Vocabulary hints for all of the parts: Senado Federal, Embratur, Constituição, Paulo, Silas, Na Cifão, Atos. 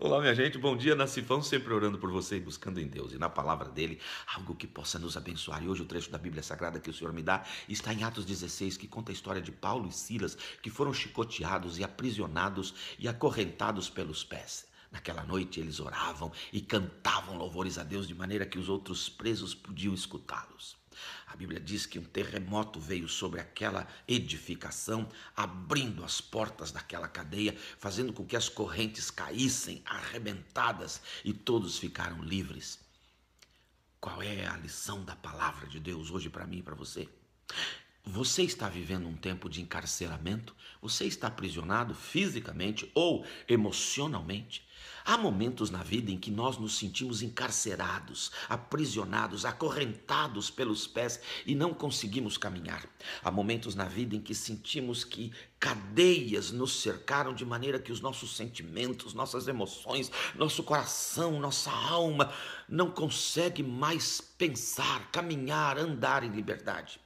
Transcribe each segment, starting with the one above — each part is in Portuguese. Olá, minha gente, bom dia, Na Cifão, sempre orando por você e buscando em Deus e na palavra dele algo que possa nos abençoar. E hoje o trecho da Bíblia Sagrada que o Senhor me dá está em Atos 16, que conta a história de Paulo e Silas, que foram chicoteados e aprisionados e acorrentados pelos pés. Naquela noite eles oravam e cantavam louvores a Deus de maneira que os outros presos podiam escutá-los. A Bíblia diz que um terremoto veio sobre aquela edificação, abrindo as portas daquela cadeia, fazendo com que as correntes caíssem, arrebentadas, e todos ficaram livres. Qual é a lição da palavra de Deus hoje para mim e para você? Você está vivendo um tempo de encarceramento? Você está aprisionado fisicamente ou emocionalmente? Há momentos na vida em que nós nos sentimos encarcerados, aprisionados, acorrentados pelos pés e não conseguimos caminhar. Há momentos na vida em que sentimos que cadeias nos cercaram de maneira que os nossos sentimentos, nossas emoções, nosso coração, nossa alma não consegue mais pensar, caminhar, andar em liberdade.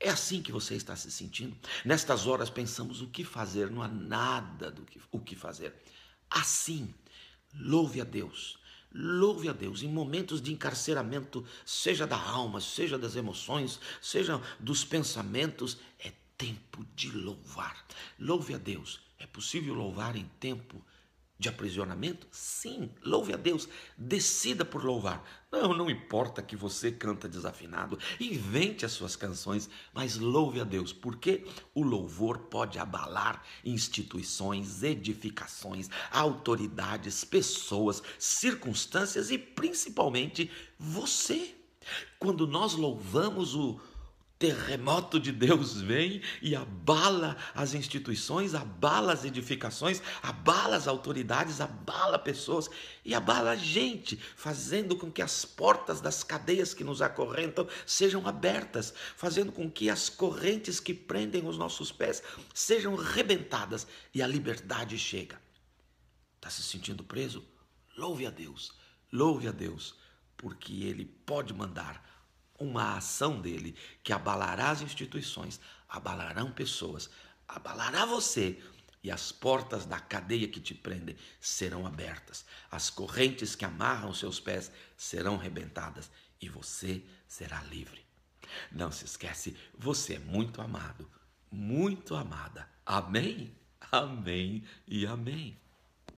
É assim que você está se sentindo? Nestas horas pensamos o que fazer, não há nada o que fazer. Assim, louve a Deus. Louve a Deus em momentos de encarceramento, seja da alma, seja das emoções, seja dos pensamentos, é tempo de louvar. Louve a Deus. É possível louvar em tempo de aprisionamento? Sim, louve a Deus, decida por louvar. Não importa que você canta desafinado, invente as suas canções, mas louve a Deus, porque o louvor pode abalar instituições, edificações, autoridades, pessoas, circunstâncias e principalmente você. Quando nós louvamos, o terremoto de Deus vem e abala as instituições, abala as edificações, abala as autoridades, abala pessoas e abala a gente, fazendo com que as portas das cadeias que nos acorrentam sejam abertas, fazendo com que as correntes que prendem os nossos pés sejam rebentadas e a liberdade chega. Está se sentindo preso? Louve a Deus, porque Ele pode mandar uma ação dele que abalará as instituições, abalarão pessoas, abalará você e as portas da cadeia que te prende serão abertas. As correntes que amarram seus pés serão rebentadas e você será livre. Não se esquece, você é muito amado, muito amada. Amém? Amém e amém.